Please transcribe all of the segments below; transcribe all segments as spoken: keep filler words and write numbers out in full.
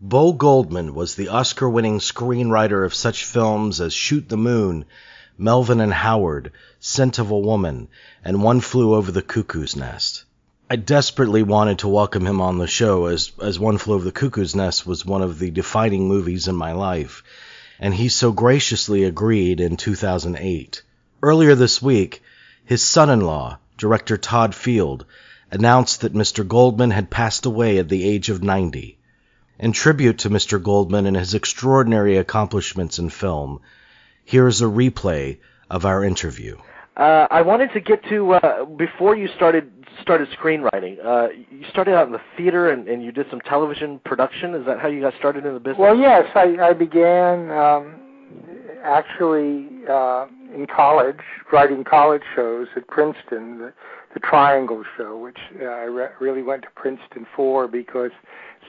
Bo Goldman was the Oscar-winning screenwriter of such films as Shoot the Moon, Melvin and Howard, Scent of a Woman, and One Flew Over the Cuckoo's Nest. I desperately wanted to welcome him on the show, as, as One Flew Over the Cuckoo's Nest was one of the defining movies in my life, and he so graciously agreed in two thousand eight. Earlier this week, his son-in-law, director Todd Field, announced that Mister Goldman had passed away at the age of ninety. In tribute to Mister Goldman and his extraordinary accomplishments in film, here is a replay of our interview. Uh, I wanted to get to, uh, before you started started screenwriting, uh, you started out in the theater and, and you did some television production. Is that how you got started in the business? Well, yes. I, I began um, actually uh, in college, writing college shows at Princeton, the, the Triangle Show, which uh, I re- really went to Princeton for because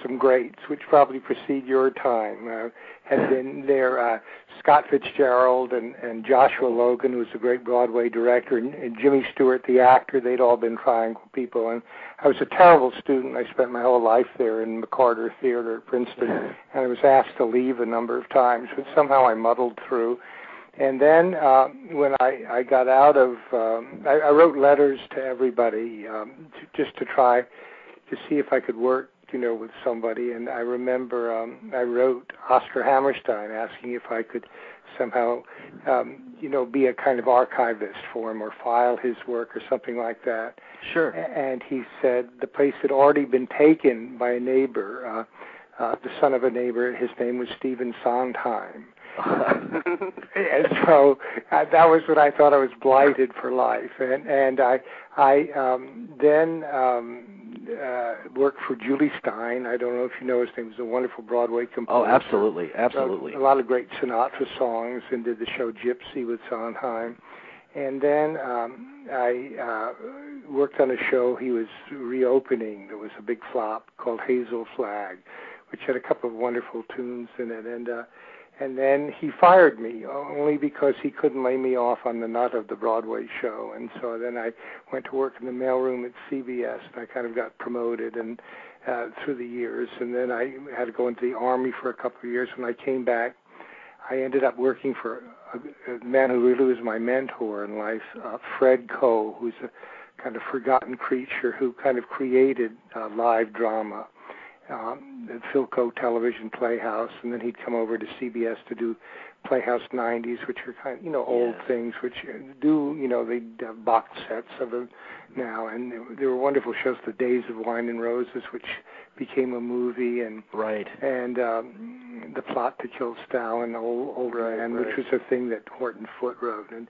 some greats, which probably precede your time, uh, had been there. Uh, Scott Fitzgerald and, and Joshua Logan, who was a great Broadway director, and, and Jimmy Stewart, the actor, they'd all been Triangle people. And I was a terrible student. I spent my whole life there in McCarter Theater at Princeton, and I was asked to leave a number of times, but somehow I muddled through. And then uh, when I, I got out of, um, I, I wrote letters to everybody um, to, just to try to see if I could work, you know, with somebody. And I remember um, I wrote Oscar Hammerstein asking if I could somehow, um, you know, be a kind of archivist for him or file his work or something like that. Sure. And he said the place had already been taken by a neighbor, uh, uh, the son of a neighbor. His name was Stephen Sondheim. And so uh, that was when I thought I was blighted for life. And, and I, I um, then um, uh, worked for Jule Styne. I don't know if you know his name. He's a wonderful Broadway composer. Oh, absolutely, absolutely. So, a lot of great Sinatra songs, and did the show Gypsy with Sondheim. And then um, I uh, worked on a show he was reopening that was a big flop called Hazel Flagg, which had a couple of wonderful tunes in it. And uh, And then he fired me, only because he couldn't lay me off on the nut of the Broadway show. And so then I went to work in the mailroom at C B S, and I kind of got promoted and uh, through the years. And then I had to go into the Army for a couple of years. When I came back, I ended up working for a, a man who really was my mentor in life, uh, Fred Coe, who's a kind of forgotten creature who kind of created uh, live drama. Um, at Philco Television Playhouse, and then he'd come over to C B S to do Playhouse nineties, which are kind of, you know, old yeah. things, which do, you know, they have box sets of them now, and there were wonderful shows, The Days of Wine and Roses, which became a movie, and right. and um, The Plot to Kill Stalin, old, old right, man, right. which was a thing that Horton Foote wrote, and And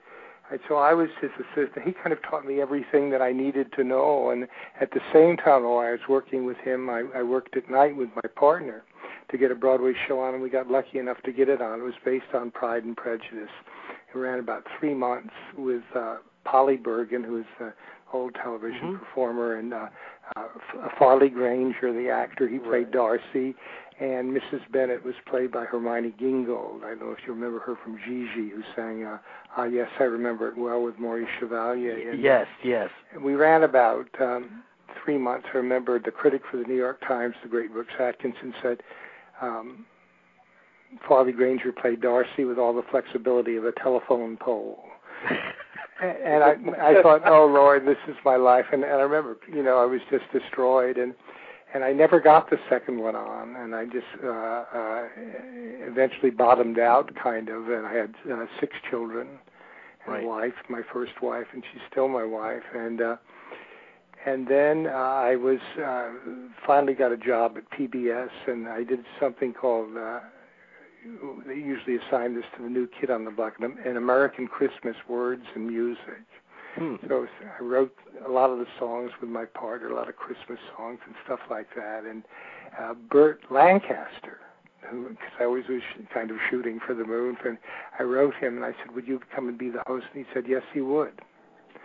so I was his assistant. He kind of taught me everything that I needed to know. And at the same time, while I was working with him, I, I worked at night with my partner to get a Broadway show on, and we got lucky enough to get it on. It was based on Pride and Prejudice. It ran about three months with uh, Polly Bergen, who is an old television mm-hmm. performer, and uh, uh, Farley Granger, the actor. He played right. Darcy. And Missus Bennett was played by Hermione Gingold. I don't know if you remember her from Gigi, who sang, uh, Ah, Yes, I Remember It Well, with Maurice Chevalier. And yes, yes. We ran about um, three months. I remember the critic for the New York Times, the great Brooks Atkinson, said, um, Farley Granger played Darcy with all the flexibility of a telephone pole. and I, I thought, oh, Lord, this is my life. And, and I remember, you know, I was just destroyed. And And I never got the second one on, and I just uh, uh, eventually bottomed out, kind of, and I had uh, six children and right. a wife, my first wife, and she's still my wife. And uh, and then uh, I was uh, finally got a job at P B S, and I did something called, uh, they usually assign this to the new kid on the block, an American Christmas Words and Music. So I wrote a lot of the songs with my partner, a lot of Christmas songs and stuff like that. And uh, Burt Lancaster, because I always was sh- kind of shooting for the moon, and I wrote him and I said, would you come and be the host? And he said, yes, he would.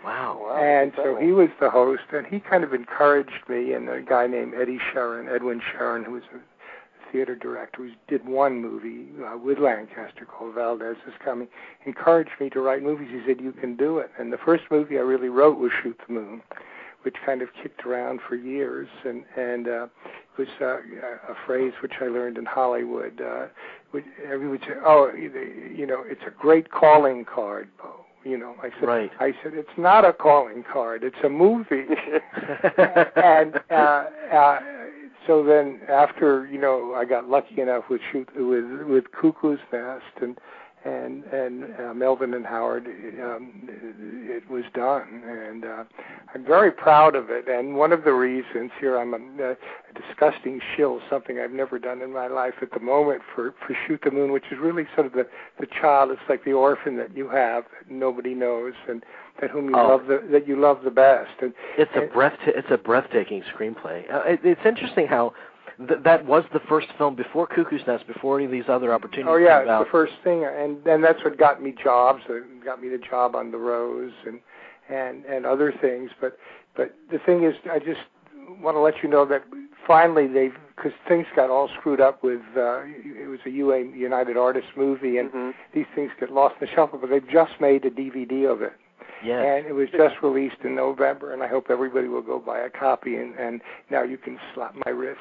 Wow. wow and so he was the host, and he kind of encouraged me, and a guy named Eddie Sharon, Edwin Sharon, who was a theater director, who did one movie uh, with Lancaster called Valdez Is Coming, encouraged me to write movies. He said, you can do it. And the first movie I really wrote was Shoot the Moon, which kind of kicked around for years, and and uh, it was uh, a phrase which I learned in Hollywood. Uh, which everyone would say, "Oh, you know, it's a great calling card, Bo." You know, I said, right. I said, it's not a calling card; it's a movie. and uh, uh, so then, after you know, I got lucky enough with shoot with with Cuckoo's Nest and and and uh, Melvin and Howard. Um, it, it was done, and uh, I'm very proud of it. And one of the reasons here, I'm a, a disgusting shill, something I've never done in my life at the moment for, for Shoot the Moon, which is really sort of the, the child. It's like the orphan that you have that nobody knows and that whom you oh. love the, that you love the best. And it's and, a breath. It's a breathtaking screenplay. Uh, it, it's interesting how. Th- that was the first film before Cuckoo's Nest, before any of these other opportunities. Oh yeah, came out. It's the first thing, and and that's what got me jobs. It got me the job on The Rose and and and other things. But but the thing is, I just want to let you know that finally they've, because things got all screwed up with uh, it was a U A United Artists movie, and mm-hmm. these things get lost in the shuffle. But they've just made a D V D of it. Yes. And it was just released in November, and I hope everybody will go buy a copy, and, and now you can slap my wrist.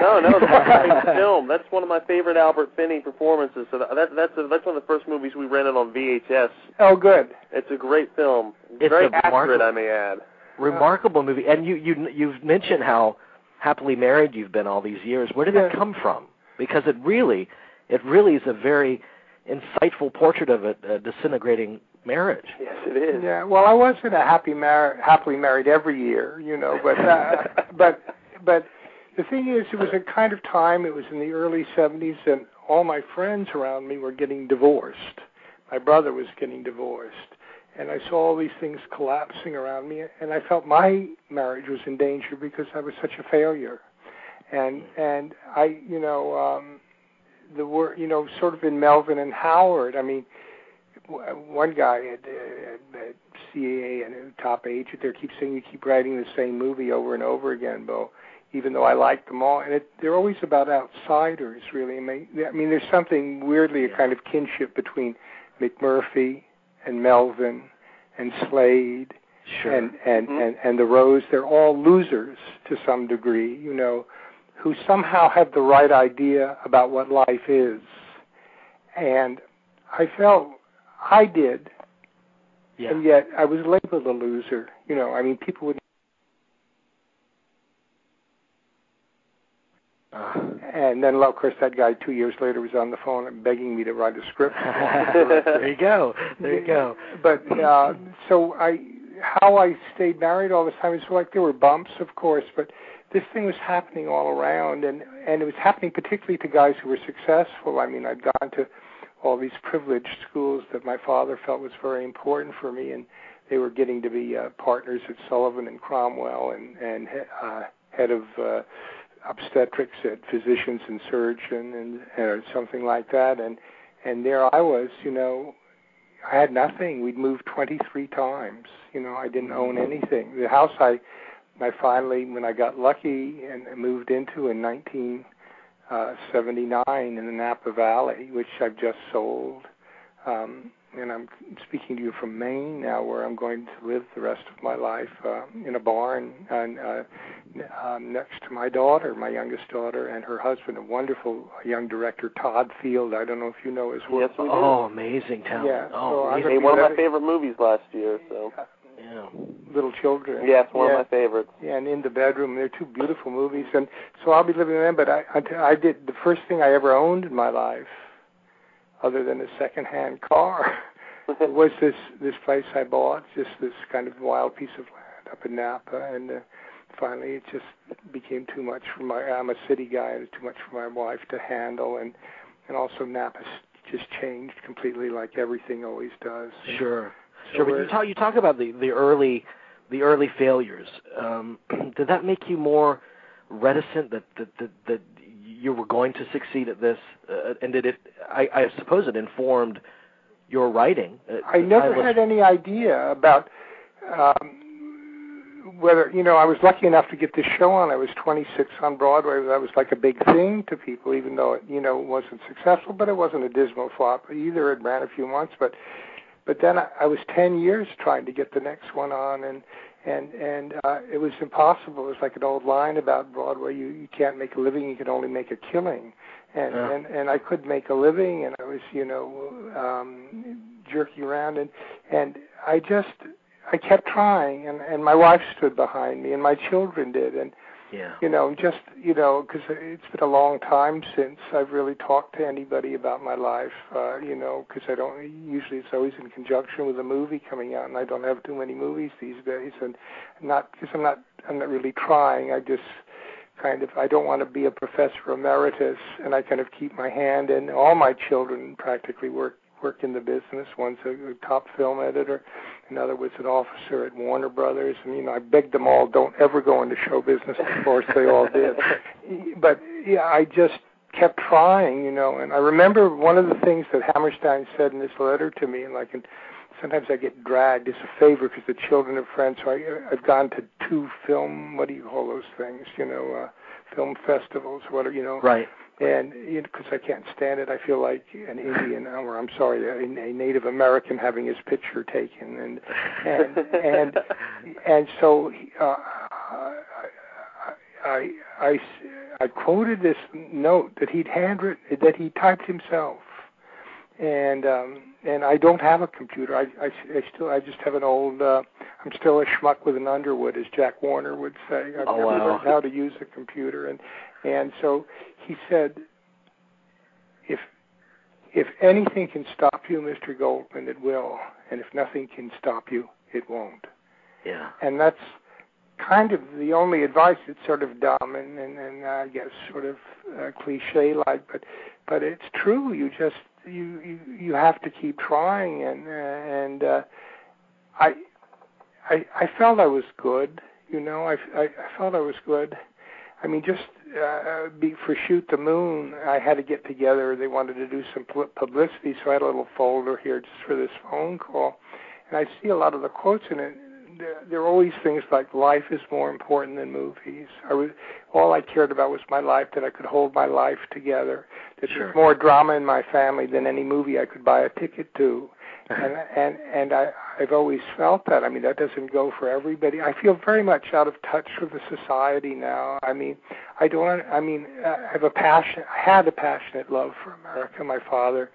No, no, that's a great film. That's one of my favorite Albert Finney performances. So that, that's a, that's one of the first movies we rented on V H S. Oh, good. It's a great film. It's very accurate, I may add. Remarkable movie. And you, you, you've mentioned how happily married you've been all these years. Where did yeah. that come from? Because it really, it really is a very insightful portrait of a, a disintegrating marriage. Yes, it is. Yeah. Well, I wasn't a happy mar- happily married every year, you know, but uh, but but the thing is, it was a kind of time. It was in the early seventies, and all my friends around me were getting divorced. My brother was getting divorced, and I saw all these things collapsing around me, and I felt my marriage was in danger because I was such a failure, and and I, you know, um, the word, you know, sort of in Melvin and Howard. I mean. One guy at, at, at C A A and a top agent there keeps saying, "You keep writing the same movie over and over again, Bo," even though I like them all. And it, they're always about outsiders, really. I mean, I mean there's something weirdly yeah. a kind of kinship between McMurphy and Melvin and Slade sure. and, and, mm-hmm. and, and The Rose. They're all losers to some degree, you know, who somehow have the right idea about what life is. And I felt... I did, yeah. and yet I was labeled a loser. You know, I mean, people would... Uh, and then, of course, that guy two years later was on the phone begging me to write a script. There you go. There you go. But uh, so I, how I stayed married all this time is like there were bumps, of course, but this thing was happening all around, and, and it was happening particularly to guys who were successful. I mean, I'd gone to... all these privileged schools that my father felt was very important for me, and they were getting to be uh, partners at Sullivan and Cromwell and, and uh, head of uh, obstetrics at Physicians and Surgeon and, and something like that. And, and there I was, you know, I had nothing. We'd moved twenty-three times. You know, I didn't own anything. The house I, I finally, when I got lucky, and I moved into in nineteen... Uh, seventy-nine in the Napa Valley, which I've just sold. Um, and I'm speaking to you from Maine now, where I'm going to live the rest of my life uh, in a barn and, uh, uh, next to my daughter, my youngest daughter, and her husband, a wonderful young director, Todd Field. I don't know if you know his work. Yes, we do. Oh, amazing talent. Yeah, oh, so amazing. One of my favorite movies last year. So. Uh, Yeah. Little Children. Yes, one yeah. of my favorites. Yeah, and In the Bedroom. They're two beautiful movies, and so I'll be living in them. But I, I, I did the first thing I ever owned in my life, other than a second-hand car, was this this place I bought, just this kind of wild piece of land up in Napa, and. Uh, Finally, it just became too much for my. I'm a city guy. It was too much for my wife to handle, and and also Napa just changed completely, like everything always does. Sure. Sure, but you talk, you talk about the, the early the early failures. Um, did that make you more reticent that, that, that, that you were going to succeed at this? Uh, and did it? I, I suppose it informed your writing. It, I never I was, had any idea about um, whether, you know, I was lucky enough to get this show on. I was twenty-six on Broadway. That was like a big thing to people, even though it, you know, wasn't successful, but it wasn't a dismal flop either. It ran a few months, but... But then I, I was ten years trying to get the next one on, and And and uh, it was impossible. It was like an old line about Broadway. You, you can't make a living. You can only make a killing. And, yeah. and and I could make a living, and I was, you know, um, jerking around. And, and I just, I kept trying. And, and my wife stood behind me, and my children did. And, yeah. you know, just, you know, because it's been a long time since I've really talked to anybody about my life, uh, you know, because I don't, usually it's always in conjunction with a movie coming out, and I don't have too many movies these days, and not, because I'm not, I'm not really trying, I just kind of, I don't want to be a professor emeritus, and I kind of keep my hand in, all my children practically work, work in the business. One's a, a top film editor, another was an officer at Warner Brothers, and you know I begged them all, don't ever go into show business. Of course, they all did. But yeah, I just kept trying, you know. And I remember one of the things that Hammerstein said in this letter to me, and like, and sometimes I get dragged as a favor because the children are friends. So I, I've gone to two film, what do you call those things? You know, uh, film festivals, whatever. You know, right. And because you know, I can't stand it, I feel like an Indian, or I'm sorry, a, a Native American having his picture taken, and and and, and so uh, I, I I quoted this note that he'd handwritten, that he typed himself, and um, and I don't have a computer. I, I, I still I just have an old. Uh, I'm still a schmuck with an Underwood, as Jack Warner would say. I've oh, never wow. learned how to use a computer, and and so. He said, if if anything can stop you, Mister Goldman, it will. And if nothing can stop you, it won't. Yeah. And that's kind of the only advice. It's sort of dumb and, and, and I guess sort of uh, cliche-like, but but it's true. You just, you, you, you have to keep trying. And uh, and uh, I, I I felt I was good, you know. I, I, I felt I was good. I mean, just uh, be, for Shoot the Moon, I had to get together. They wanted to do some publicity, so I had a little folder here just for this phone call. And I see a lot of the quotes in it. There are always things like, life is more important than movies. I was, all I cared about was my life, that I could hold my life together, that sure. there's more drama in my family than any movie I could buy a ticket to. And and and I, I've always felt that. I mean, that doesn't go for everybody. I feel very much out of touch with the society now. I mean, I don't. I mean, I have a passion. I had a passionate love for America. My father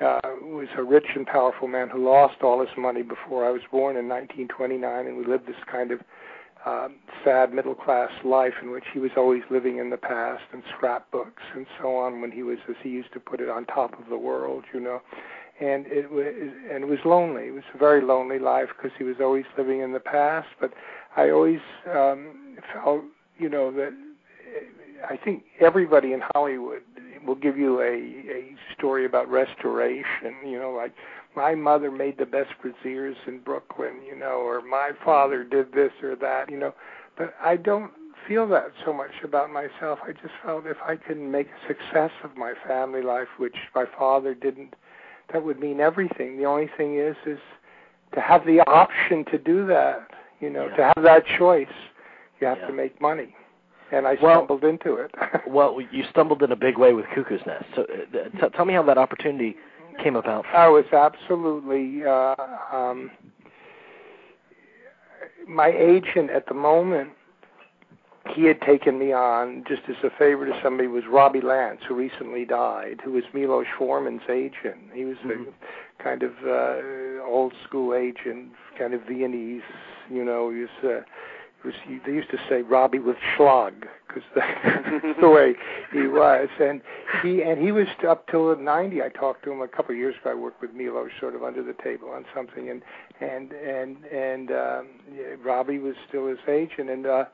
uh, was a rich and powerful man who lost all his money before I was born in nineteen twenty-nine, and we lived this kind of um, sad middle class life in which he was always living in the past and scrapbooks and so on. When he was, as he used to put it, on top of the world, you know. And it was, and it was lonely. It was a very lonely life because he was always living in the past. But I always um, felt, you know, that I think everybody in Hollywood will give you a, a story about restoration. You know, like, my mother made the best brassieres in Brooklyn, you know, or my father did this or that, you know. But I don't feel that so much about myself. I just felt if I could make a success of my family life, which my father didn't, that would mean everything. The only thing is, is to have the option to do that, you know, yeah. to have that choice, you have yeah. to make money. And I well, stumbled into it. Well, you stumbled in a big way with Cuckoo's Nest. So uh, t- tell me how that opportunity came about. Oh, it's absolutely, uh, um, my agent at the moment, he had taken me on just as a favor to somebody, was Robbie Lance, who recently died, who was Miloš Forman's agent. He was mm-hmm. a kind of uh, old school agent, kind of Viennese, you know. He was, uh, he was he, they used to say Robbie with schlag, because that's the way he was. And he and he was up till ninety. I talked to him a couple of years ago. I worked with Miloš sort of under the table on something, and and and and um, yeah, Robbie was still his agent, and. Uh,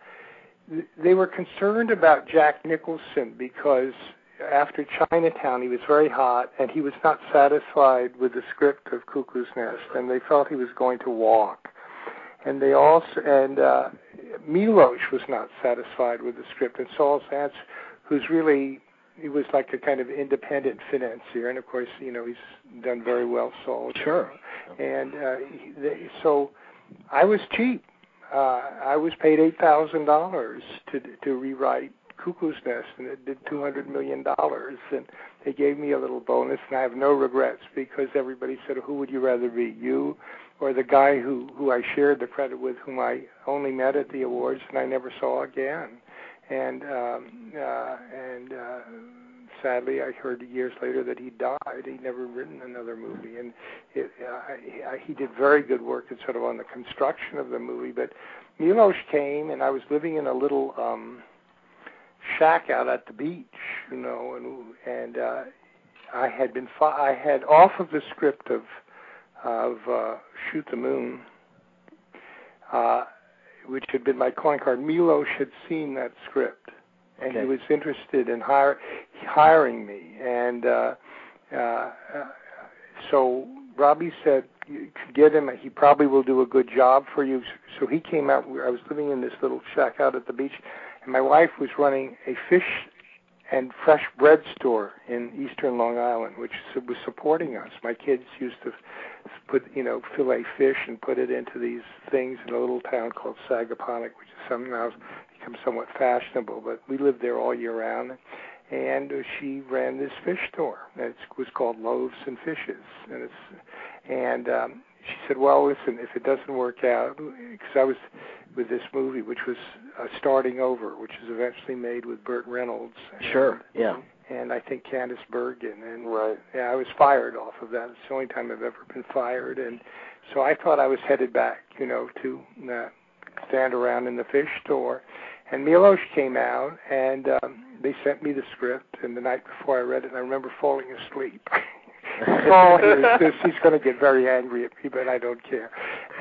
They were concerned about Jack Nicholson because after Chinatown he was very hot and he was not satisfied with the script of Cuckoo's Nest, and they felt he was going to walk. And they also and uh, Miloš was not satisfied with the script, and Saul Santz, who's really he was like a kind of independent financier, and of course you know he's done very well, Saul. Sure. And uh, he, they, so I was cheap. Uh, I was paid eight thousand dollars to to rewrite Cuckoo's Nest, and it did two hundred million dollars. And they gave me a little bonus, and I have no regrets because everybody said, "Who would you rather be, you or the guy who, who I shared the credit with, whom I only met at the awards and I never saw again. And um, uh, and uh, sadly, I heard years later that he died. He'd never written another movie. And it, uh, he did very good work in sort of on the construction of the movie. But Miloš came, and I was living in a little um, shack out at the beach, you know, and and uh, I had been fi- I had off of the script of of uh, Shoot the Moon, uh, which had been my calling card. Miloš had seen that script, and okay. he was interested in hire, hiring me. And uh, uh, so Robbie said, you could get him. He probably will do a good job for you. So he came out. I was living in this little shack out at the beach, and my wife was running a fish and fresh bread store in eastern Long Island, which was supporting us. My kids used to put, you know, fillet fish and put it into these things in a little town called Sagaponack, which has somehow become somewhat fashionable, but we lived there all year round. And she ran this fish store. It was called Loaves and Fishes. And, it's, and um, she said, well, listen, if it doesn't work out, because I was with this movie, which was uh, Starting Over, which is eventually made with Burt Reynolds. And, sure, yeah. And I think Candice Bergen. And right. Yeah, I was fired off of that. It's the only time I've ever been fired. And so I thought I was headed back, you know, to uh, stand around in the fish store. And Miloš came out, and um, they sent me the script, and the night before I read it, I remember falling asleep. oh, he's, he's going to get very angry at me, but I don't care.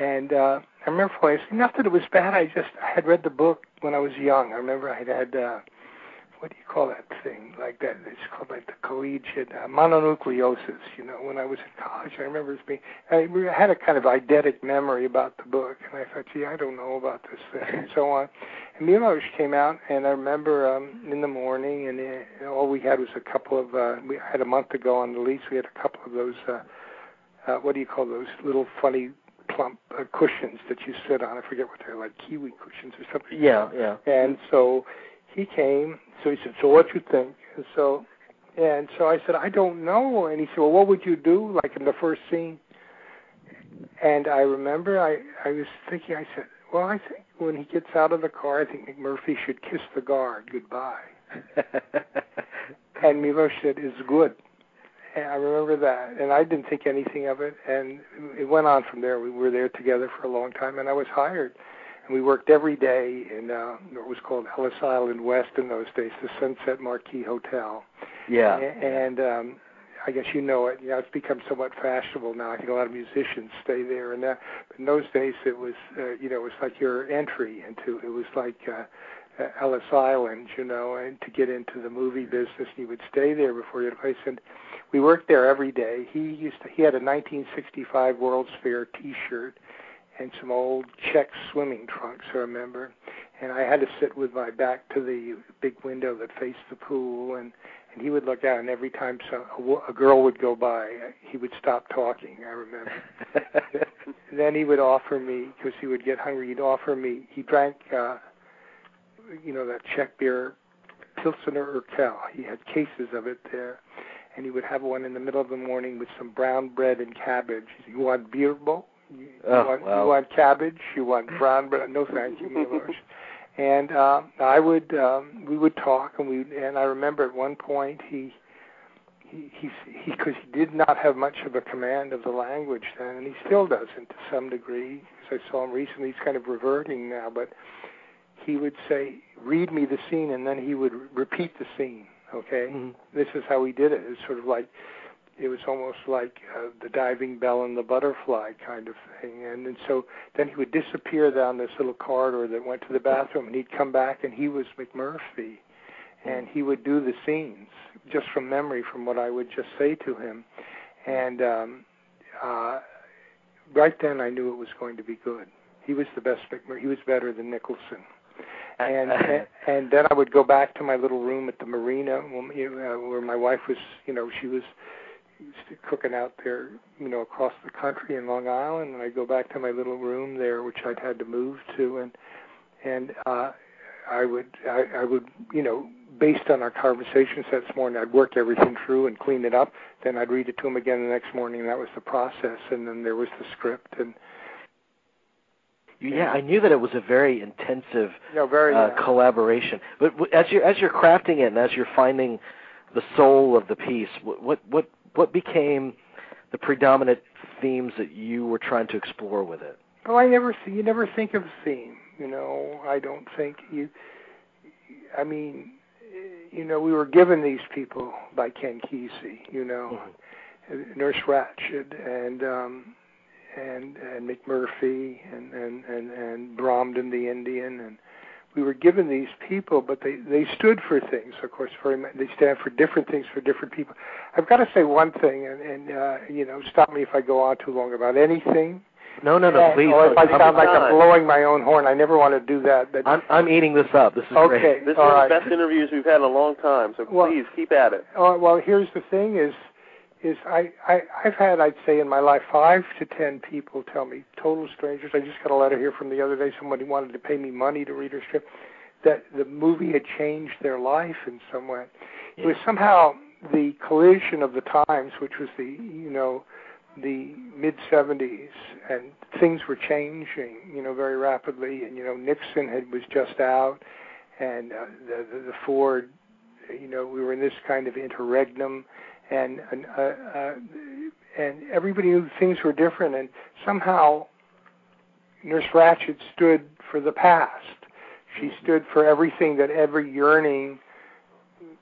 And uh, I remember falling asleep. Not that it was bad. I just I had read the book when I was young. I remember I had had, uh, what do you call that thing? Like that, it's called like the collegiate uh, mononucleosis, you know, when I was in college. I remember it being, I had a kind of eidetic memory about the book, and I thought, gee, I don't know about this thing, and so on. And Miloš came out, and I remember um, in the morning, and it, all we had was a couple of, uh, we had a month ago on the lease, we had a couple of those, uh, uh, what do you call those little funny plump uh, cushions that you sit on. I forget what they're like, kiwi cushions or something. Yeah, yeah. And so he came, so he said, so what you think? And so, and so I said, I don't know. And he said, well, what would you do, like in the first scene? And I remember I, I was thinking, I said, well, I think when he gets out of the car, I think McMurphy should kiss the guard goodbye. And Miloš said, it's good. And I remember that. And I didn't think anything of it. And it went on from there. We were there together for a long time, and I was hired. And we worked every day in uh, what was called Ellis Island West in those days, the Sunset Marquis Hotel. Yeah. And um, I guess you know it. You know, it's become somewhat fashionable now. I think a lot of musicians stay there. And that. But in those days, it was, uh, you know, it was like your entry into, it was like uh, Ellis Island, you know, and to get into the movie business, you would stay there before you had a place. And we worked there every day. He used to, he had a nineteen sixty-five World's Fair T-shirt and some old Czech swimming trunks, I remember. And I had to sit with my back to the big window that faced the pool, and, and he would look out, and every time some, a, a girl would go by, he would stop talking, I remember. Then he would offer me, because he would get hungry, he'd offer me, he drank, uh, you know, that Czech beer, Pilsner Urquell. He had cases of it there. And he would have one in the middle of the morning with some brown bread and cabbage. You want bierbo? You, oh, want, wow. you want cabbage? You want brown bread? No, thank you, Miloš. And uh, I would, um, we would talk, and we, and I remember at one point he, he, he, because he, he did not have much of a command of the language then, and he still doesn't to some degree. Because I saw him recently, he's kind of reverting now, but he would say, "Read me the scene," and then he would repeat the scene. Okay, mm-hmm. This is how he did it. It's sort of like. It was almost like uh, the diving bell and the butterfly kind of thing. And, and so then he would disappear down this little corridor that went to the bathroom, and he'd come back, and he was McMurphy. And he would do the scenes just from memory, from what I would just say to him. And um, uh, right then I knew it was going to be good. He was the best McMurphy. He was better than Nicholson. And, and and then I would go back to my little room at the marina where my wife was, you know, she was... cooking out there, you know, across the country in Long Island, and I go back to my little room there, which I'd had to move to, and and uh, I would, I, I would, you know, based on our conversations that morning, I'd work everything through and clean it up. Then I'd read it to him again the next morning, and that was the process. And then there was the script, and Yeah, I knew that it was a very intensive no, very, uh, yeah. collaboration. But w- as you're as you're crafting it and as you're finding the soul of the piece, what what what, what became the predominant themes that you were trying to explore with it? Oh, I never you never think of theme. You know, I don't think you. I mean, you know, we were given these people by Ken Kesey. You know, mm-hmm. Nurse Ratched and. Um, And, and McMurphy and, and, and, and Bromden the Indian, and we were given these people, but they, they stood for things. Of course, very much, they stand for different things for different people. I've got to say one thing, and, and uh, you know, stop me if I go on too long about anything. No, no, no, and, please. Or if I sound like I'm blowing my own horn, I never want to do that. But I'm, I'm eating this up. This is okay, great. This is one of the best interviews we've had in a long time. So well, please keep at it. Uh, well, here's the thing: is. is I, I, I've had, I'd say, in my life, five to ten people tell me, total strangers. I just got a letter here from the other day, somebody wanted to pay me money to read her script, that the movie had changed their life in some way. Yeah. It was somehow the collision of the times, which was the, you know, the mid-seventies, and things were changing, you know, very rapidly. And, you know, Nixon had was just out, and uh, the, the, the Ford, you know, we were in this kind of interregnum, And and, uh, uh, and everybody knew things were different, and somehow Nurse Ratched stood for the past. She stood for everything that every yearning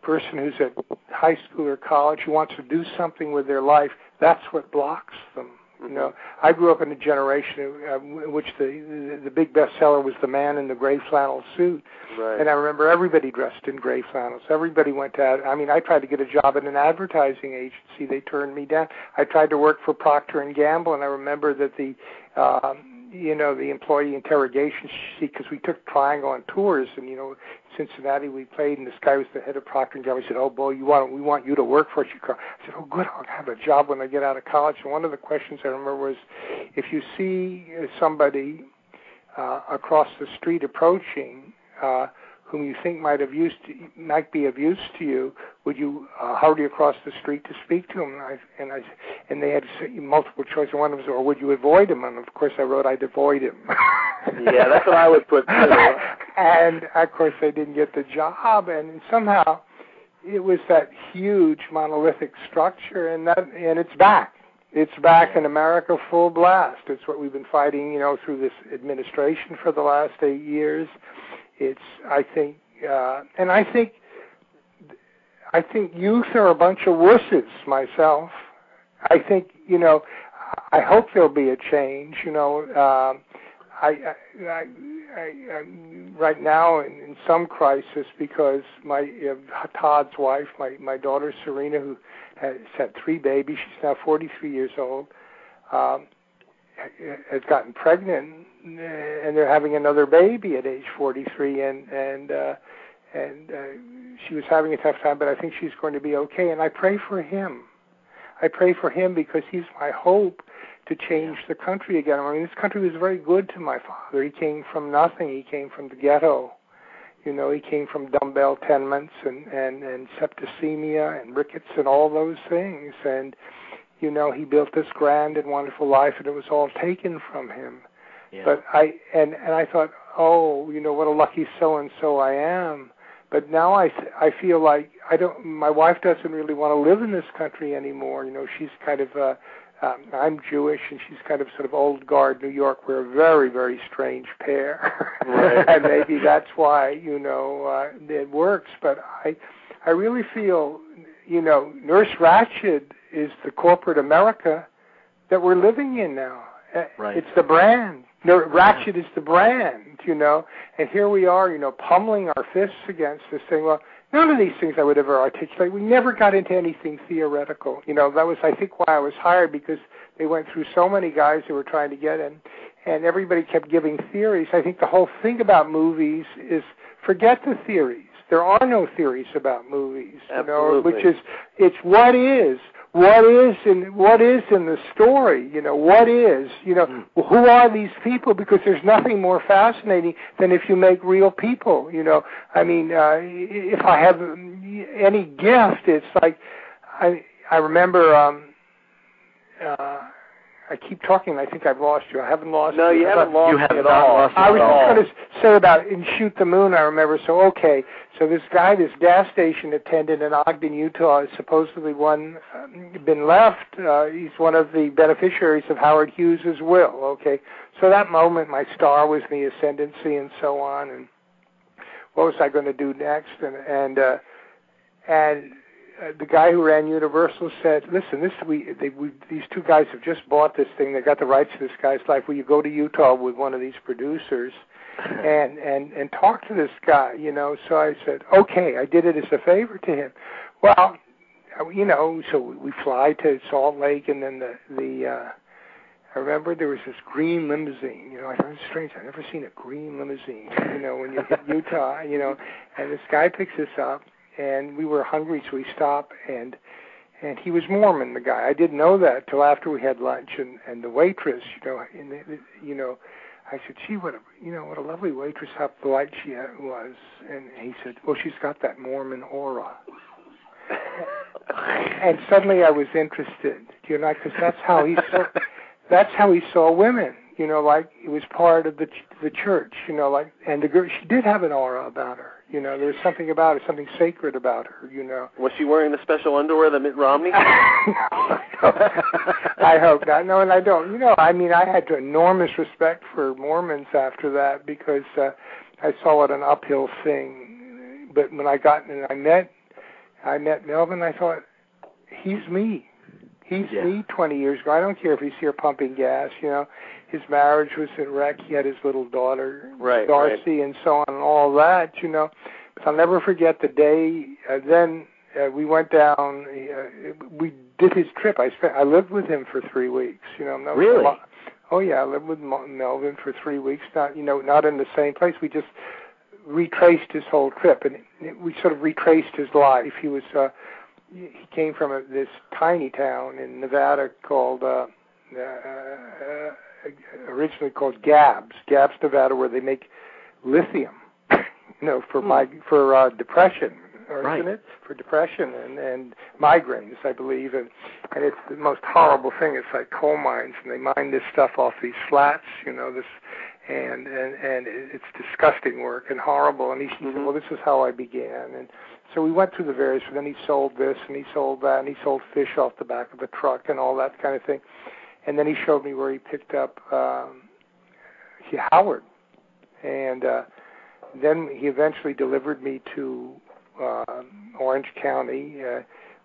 person who's at high school or college who wants to do something with their life, that's what blocks them. You know, I grew up in a generation in which the, the the big bestseller was The Man in the Gray Flannel Suit. Right. And I remember everybody dressed in gray flannels. Everybody went to, I mean, I tried to get a job at an advertising agency. They turned me down. I tried to work for Procter and Gamble, and I remember that the, um, you know, the employee interrogation sheet, because we took Triangle on tours, and, you know, Cincinnati we played, and this guy was the head of Procter and Gamble. He said, "Oh, Bo, you want we want you to work for Chicago." I said, "Oh, good, I'll have a job when I get out of college." And one of the questions I remember was, if you see somebody uh, across the street approaching uh, whom you think might have used to, might be of use to you, would you uh, hurry across the street to speak to him? And I, and, I, and they had multiple choice. One of them was, or would you avoid him? And of course, I wrote, "I'd avoid him." Yeah, that's what I would put too. And, of course, they didn't get the job, and somehow it was that huge monolithic structure, and that, and it's back. It's back in America full blast. It's what we've been fighting, you know, through this administration for the last eight years. It's, I think, uh, and I think, I think youth are a bunch of wusses, myself. I think, you know, I hope there'll be a change, you know, um, I, I, I, I, I'm right now in, in some crisis because my uh, Todd's wife, my, my daughter Serena, who has had three babies, she's now forty-three years old, um, has gotten pregnant, and they're having another baby at age forty-three, and and uh, and uh, she was having a tough time, but I think she's going to be okay, and I pray for him. I pray for him because he's my hope to change the country again. I mean, this country was very good to my father. He came from nothing. He came from the ghetto. You know, he came from dumbbell tenements and, and, and septicemia and rickets and all those things. And, you know, he built this grand and wonderful life, and it was all taken from him. Yeah. But I and, and I thought, oh, you know, what a lucky so-and-so I am. But now I, I feel like I don't. My wife doesn't really want to live in this country anymore. You know, she's kind of a... Um, I'm Jewish, and she's kind of sort of old guard New York. We're a very, very strange pair, right. And maybe that's why, you know, uh, it works. But I, I really feel, you know, Nurse Ratched is the corporate America that we're living in now. Right. It's the brand. Ratched is the brand, you know. And here we are, you know, pummeling our fists against this thing. Well, none of these things I would ever articulate. We never got into anything theoretical. You know, that was, I think, why I was hired, because they went through so many guys who were trying to get in, and everybody kept giving theories. I think the whole thing about movies is forget the theories. There are no theories about movies. Absolutely. You know, which is, it's what is. What is in what is in the story? You know, what is, you know, mm. who are these people? Because there's nothing more fascinating than if you make real people. You know, I mean, uh, if I have any gift, it's like I I remember um, uh, I keep talking and I think I've lost you. I haven't lost you. No, you haven't lost you at all. I was just going to say about in Shoot the Moon, I remember. So, okay, so this guy, this gas station attendant in Ogden, Utah, is supposedly one uh, been left. Uh, he's one of the beneficiaries of Howard Hughes's will, okay. So that moment, my star was the ascendancy and so on, and what was I going to do next? And, and, uh, and, Uh, the guy who ran Universal said, listen, this we, they, we these two guys have just bought this thing. They got the rights to this guy's life. Will you go to Utah with one of these producers and, and, and talk to this guy, you know? So I said, okay, I did it as a favor to him. Well, you know, so we fly to Salt Lake, and then the, the uh, I remember there was this green limousine. You know, I thought it was strange. I've never seen a green limousine, you know, when you hit Utah, you know. And this guy picks us up. And we were hungry, so we stopped, and and he was Mormon, the guy. I didn't know that till after we had lunch, and, and the waitress, you know, and the, you know, I said, gee, what a, you know, what a lovely waitress, how polite she was. And he said, well, she's got that Mormon aura. And suddenly I was interested, you know, because that's how he saw, that's how he saw women, you know, like it was part of the the church, you know, like, and the girl, she did have an aura about her. You know, there was something about her, something sacred about her, you know. Was she wearing the special underwear that Mitt Romney? No, I hope not. No, and I don't. You know, I mean, I had enormous respect for Mormons after that, because uh, I saw it an uphill thing. But when I got and I met, I met Melvin, I thought, he's me. He's yeah. me twenty years ago. I don't care if he's here pumping gas, you know. His marriage was in wreck. He had his little daughter, right, Darcy, right. and so on and all that, you know. But I'll never forget the day. Uh, then uh, we went down. Uh, we did his trip. I spent. I lived with him for three weeks, you know. Really? Mo- oh, yeah. I lived with Mo- Melvin for three weeks. Not, you know, not in the same place. We just retraced his whole trip, and it, it, we sort of retraced his life. He was... Uh, He came from a, this tiny town in Nevada called, uh, uh, uh, originally called Gabbs, Gabbs, Nevada, where they make lithium, you know, for hmm. mig- for uh, depression, or right. isn't it? For depression and, and migraines, I believe. And, and it's the most horrible thing. It's like coal mines, and they mine this stuff off these flats, you know, this, and, and, and it's disgusting work and horrible. And he mm-hmm. said, well, this is how I began. And so we went through the various, and then he sold this, and he sold that, and he sold fish off the back of a truck and all that kind of thing. And then he showed me where he picked up um, Howard. And uh, then he eventually delivered me to uh, Orange County, uh,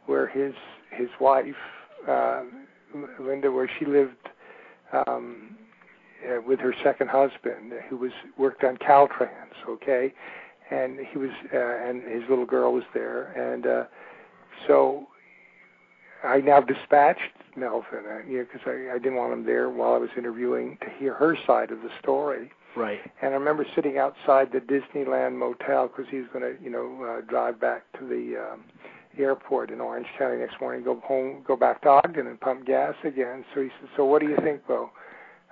where his his wife, uh, Linda, where she lived um, uh, with her second husband, who was worked on Caltrans, okay? And he was, uh, and his little girl was there, and uh, so I now dispatched Melvin, uh, you know, because I, I didn't want him there while I was interviewing to hear her side of the story. Right. And I remember sitting outside the Disneyland Motel because he was going to, you know, uh, drive back to the um, airport in Orange County next morning, go home, go back to Ogden, and pump gas again. So he said, "So what do you think, Bo?"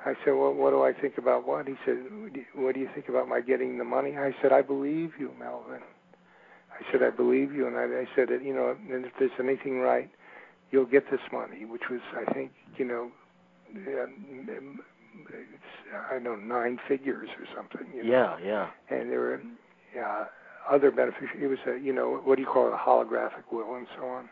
I said, well, what do I think about what? He said, what do you think about my getting the money? I said, I believe you, Melvin. I said, I believe you. And I, I said, you know, and if there's anything right, you'll get this money, which was, I think, you know, I don't know, nine figures or something. You know? Yeah, yeah. And there were uh, other beneficiaries. It was a, you know, what do you call it, a holographic will and so on.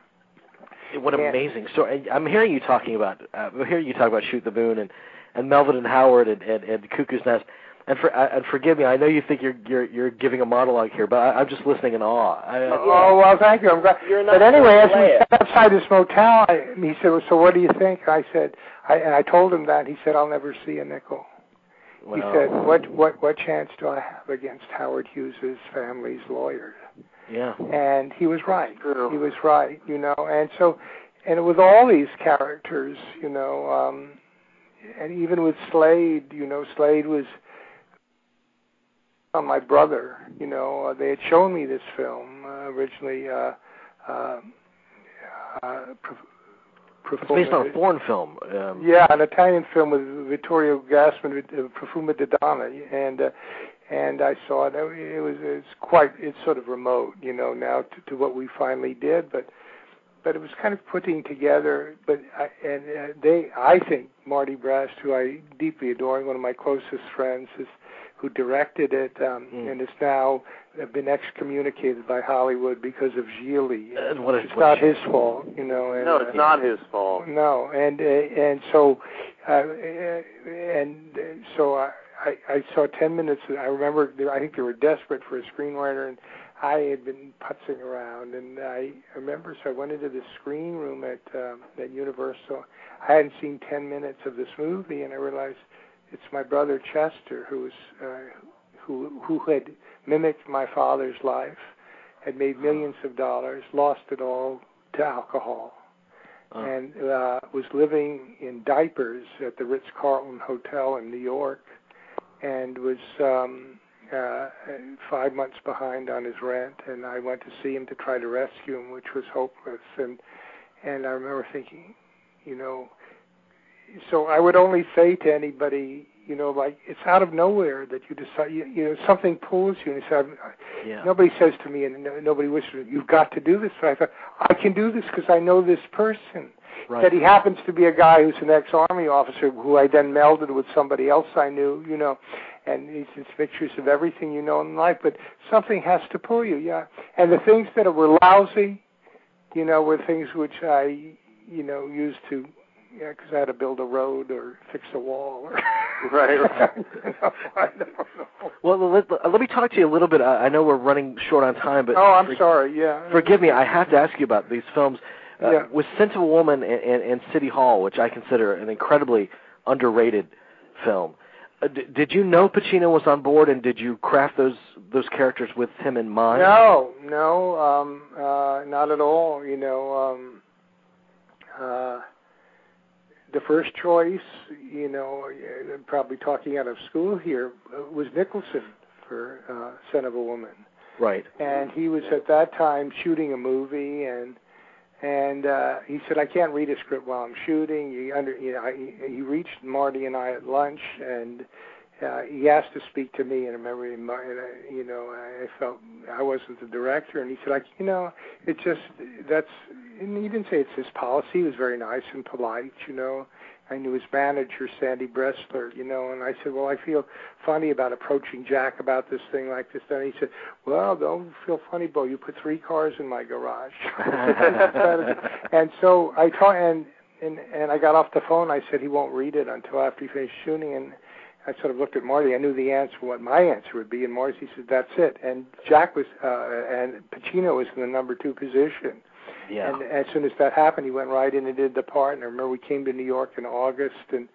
What an amazing story. I'm hearing you talking about, uh, I'm hearing you talk about Shoot the Moon and, and Melvin and Howard and, and, and Cuckoo's Nest. And, for, uh, and forgive me, I know you think you're you're, you're giving a monologue here, but I, I'm just listening in awe. I, I, oh, well, thank you. I'm glad. But anyway, as we sat outside this motel, I, he said, well, so what do you think? I said, I, and I told him that. He said, I'll never see a nickel. Wow. He said, what, what, what chance do I have against Howard Hughes's family's lawyer? Yeah. And he was right. He was right, you know. And so, and with all these characters, you know, um, and even with Slade, you know, Slade was on my brother, you know. Uh, they had shown me this film uh, originally. Uh, uh, uh, Prof- it's based on a foreign film. Um, yeah, an Italian film with Vittorio Gassman, uh, Profuma di Donna, and uh, and I saw it. It was it's quite it's sort of remote, you know, now to, to what we finally did, but. but it was kind of putting together. But I, and uh, they, I think Marty Brast, who I deeply adore, one of my closest friends, is who directed it, um, mm. and is now been excommunicated by Hollywood because of Gigli. And what a, it's what not his fault, you know. And, no, it's uh, not his fault. No, and uh, and so uh, and so I, I, I saw ten minutes. I remember. I think they were desperate for a screenwriter, and I had been putzing around, and I remember, so I went into the screen room at um, at Universal. I hadn't seen ten minutes of this movie, and I realized it's my brother Chester, who was uh, who who had mimicked my father's life, had made millions of dollars, lost it all to alcohol, oh. and uh, was living in diapers at the Ritz-Carlton Hotel in New York, and was. Um, Uh, five months behind on his rent, and I went to see him to try to rescue him, which was hopeless. And and I remember thinking, you know, so I would only say to anybody, you know, like, it's out of nowhere that you decide, you, you know, something pulls you. And so yeah. Nobody says to me, and no, nobody whispers, you've got to do this. So I thought, I can do this because I know this person. Right. That he happens to be a guy who's an ex-Army officer who I then melded with somebody else I knew, you know, and it's, it's pictures of everything you know in life, but something has to pull you, yeah. And the things that were lousy, you know, were things which I, you know, used to, yeah, because I had to build a road or fix a wall. Or right, right. no, I don't know. Well, let, let me talk to you a little bit. I, I know we're running short on time, but... Oh, I'm for, sorry, yeah. Forgive me, I have to ask you about these films. Uh, yeah. With Scent of a Woman and, and, and City Hall, which I consider an incredibly underrated film, uh, d- did you know Pacino was on board, and did you craft those those characters with him in mind? No, no, um, uh, not at all. You know, um, uh, the first choice, you know, I'm probably talking out of school here, was Nicholson for uh, Scent of a Woman. Right. And he was at that time shooting a movie, and... And uh, he said, I can't read a script while I'm shooting. He, under, you know, he, he reached Marty and I at lunch, and uh, he asked to speak to me. And I remember, and I, you know, I felt I wasn't the director. And he said, I, you know, it's just, that's, and he didn't say it's his policy. He was very nice and polite, you know. I knew his manager, Sandy Bressler, you know, and I said, well, I feel funny about approaching Jack about this thing like this. And he said, well, don't feel funny, Bo. You put three cars in my garage. and so I taught, and, and, and I got off the phone. I said, he won't read it until after he finished shooting. And I sort of looked at Marty. I knew the answer, what my answer would be. And Marty, he said, that's it. And Jack was, uh, and Pacino was in the number two position. Yeah. And as soon as that happened, he went right in and did the part. And I remember we came to New York in August, and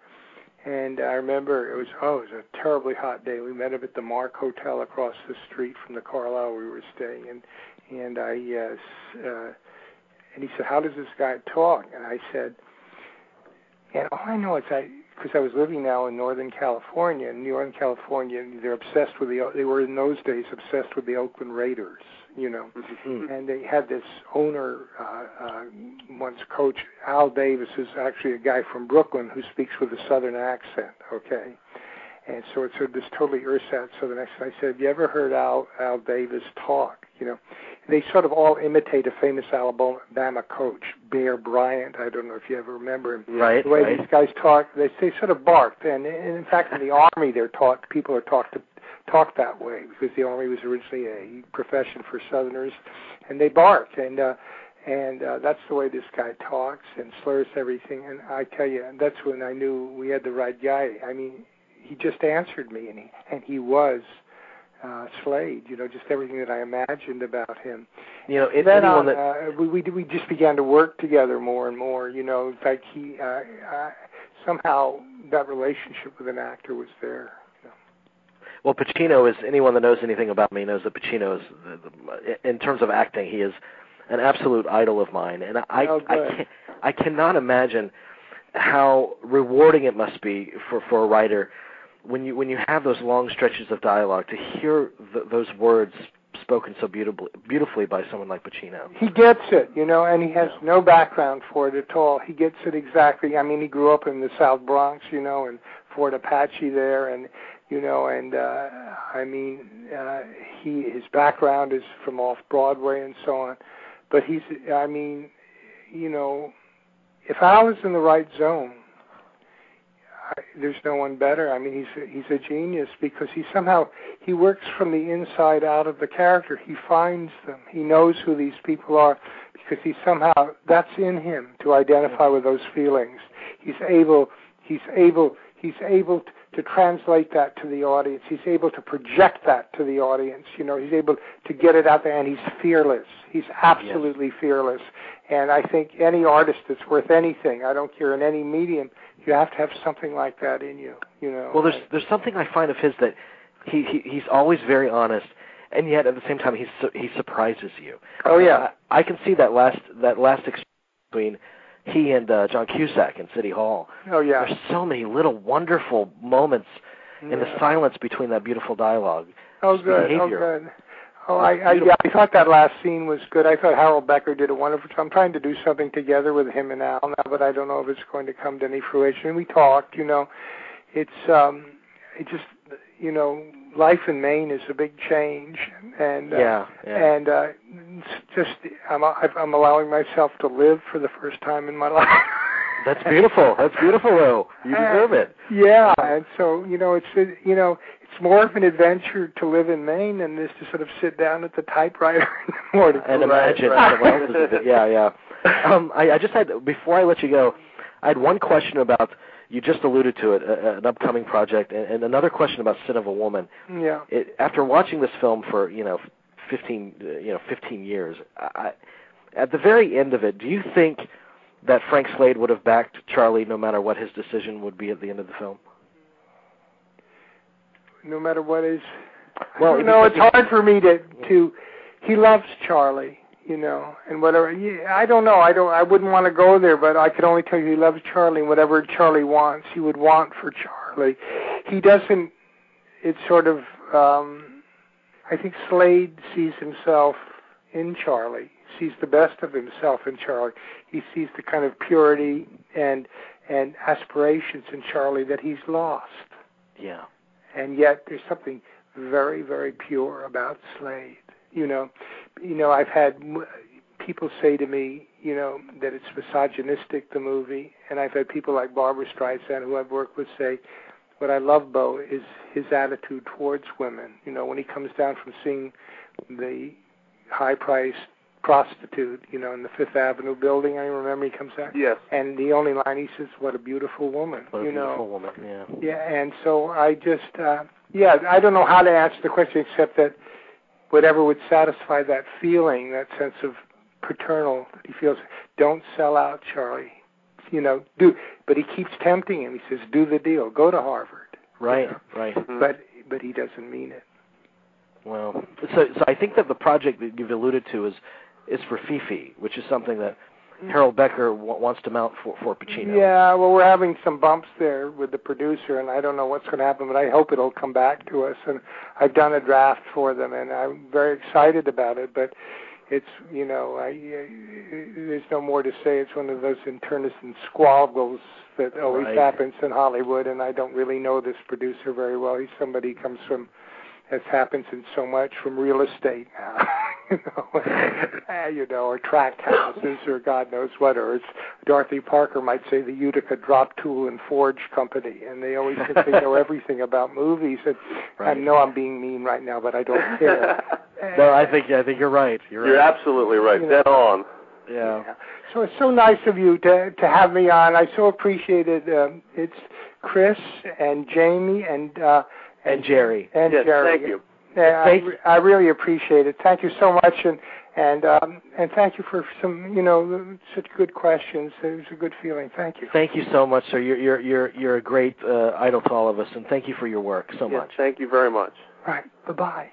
and I remember it was oh, it was a terribly hot day. We met up at the Mark Hotel across the street from the Carlisle we were staying in. And I yes, uh, and he said, "How does this guy talk?" And I said, "And all I know is I." Because I was living now in Northern California. In Northern California, they're obsessed with the. They were in those days obsessed with the Oakland Raiders, you know. Mm-hmm. And they had this owner, uh, uh, once coach Al Davis, who's actually a guy from Brooklyn who speaks with a Southern accent. Okay, and so it's this totally ersatz Southern accent. I said, "Have you ever heard Al Al Davis talk?" You know, and they sort of all imitate a famous Alabama coach, Bear Bryant. I don't know if you ever remember him. Right. The way right. these guys talk, they they sort of barked. And, and in fact, in the Army, they're taught people are taught to talk that way because the Army was originally a profession for Southerners, and they bark. And uh, and uh, that's the way this guy talks and slurs everything. And I tell you, that's when I knew we had the right guy. I mean, he just answered me, and he and he was. Uh, Slade, you know, just everything that I imagined about him. You know, it, then on, that... uh, we, we we just began to work together more and more. You know, in fact, he uh, I, somehow that relationship with an actor was there. You know. Well, Pacino is anyone that knows anything about me knows that Pacino is, in terms of acting, he is an absolute idol of mine, and I oh, I, I, can, I cannot imagine how rewarding it must be for, for a writer. When you when you have those long stretches of dialogue, to hear th- those words spoken so beautifully beautifully by someone like Pacino, he gets it, you know, and he has yeah. no background for it at all. He gets it exactly. I mean, he grew up in the South Bronx, you know, and Fort Apache there, and you know, and uh, I mean, uh, he his background is from off Broadway and so on, but he's, I mean. you know, if Al is in the right zone, I, there's no one better. I mean, he's a, he's a genius because he somehow, he works from the inside out of the character. He finds them. He knows who these people are because he somehow, that's in him to identify with those feelings. He's able, he's able, he's able to, to translate that to the audience. He's able to project that to the audience. You know, he's able to get it out there, and he's fearless. He's absolutely yes. fearless. And I think any artist that's worth anything, I don't care in any medium, you have to have something like that in you. You know. Well, there's there's something I find of his that he, he he's always very honest, and yet at the same time he su- he surprises you. Oh yeah, uh, I can see that last that last exchange between he and uh, John Cusack in City Hall. Oh, yeah. There's so many little wonderful moments yeah. in the silence between that beautiful dialogue. Oh, good. Behavior. Oh, good. Oh, I, I, yeah, I thought that last scene was good. I thought Harold Becker did a wonderful job. I'm trying to do something together with him and Al now, but I don't know if it's going to come to any fruition. We talked, you know. It's um, it just, you know, life in Maine is a big change, and uh, yeah, yeah. and uh, just I'm I'm allowing myself to live for the first time in my life. That's beautiful. That's beautiful, though. You deserve it. Yeah, and so you know, it's you know, it's more of an adventure to live in Maine than it is to sort of sit down at the typewriter in the morning and imagine. Right, right. yeah, yeah. Um, I, I just had before I let you go, I had one question about. You just alluded to it, uh, an upcoming project, and, and another question about Scent of a Woman. Yeah. It, after watching this film for you know, fifteen uh, you know fifteen years, I, at the very end of it, do you think that Frank Slade would have backed Charlie no matter what his decision would be at the end of the film? No matter what is, well, no, it's hard for me to to. He loves Charlie. You know, and whatever. Yeah, I don't know. I don't. I wouldn't want to go there, but I could only tell you he loves Charlie. And whatever Charlie wants, he would want for Charlie. He doesn't. It's sort of. Um, I think Slade sees himself in Charlie. Sees the best of himself in Charlie. He sees the kind of purity and and aspirations in Charlie that he's lost. Yeah. And yet, there's something very, very pure about Slade. You know, you know, I've had people say to me, you know, that it's misogynistic, the movie, and I've had people like Barbara Streisand, who I've worked with, say, what I love, Bo, is his attitude towards women. You know, when he comes down from seeing the high-priced prostitute, you know, in the Fifth Avenue building, I remember he comes out. Yes. And the only line he says, what a beautiful woman. What a beautiful woman, yeah. Yeah, and so I just, uh, yeah, I don't know how to answer the question except that whatever would satisfy that feeling, that sense of paternal that he feels. Don't sell out, Charlie. You know, do. But he keeps tempting him. He says, "Do the deal. Go to Harvard." Right, you know? Right. Mm-hmm. But but he doesn't mean it. Well, so so I think that the project that you've alluded to is is for Fifi, which is something that Harold Becker w- wants to mount for, for Pacino. Yeah, well, we're having some bumps there with the producer, and I don't know what's going to happen, but I hope it'll come back to us. And I've done a draft for them, and I'm very excited about it, but it's, you know, I, I, there's no more to say. It's one of those internecine squabbles that always right. happens in Hollywood, and I don't really know this producer very well. He's somebody who comes from, as happens in so much, from real estate now. You know, you know, or tract houses, or God knows what. Or it's Dorothy Parker might say the Utica Drop Tool and Forge Company, and they always think they know everything about movies. And right. I know I'm being mean right now, but I don't care. No, I think I think you're right. You're, you're right. absolutely right. You know, dead on. Yeah. yeah. So it's so nice of you to to have me on. I so appreciate it. Um, it's Chris and Jamie and uh, and, and Jerry and yes, Jerry. Thank you. Yeah, I, re- I really appreciate it. Thank you so much, and and um, and thank you for some, you know, such good questions. It was a good feeling. Thank you. Thank you so much, sir. You're you're you're you're a great uh, idol to all of us, and thank you for your work so yes, much. Thank you very much. All right. Bye bye.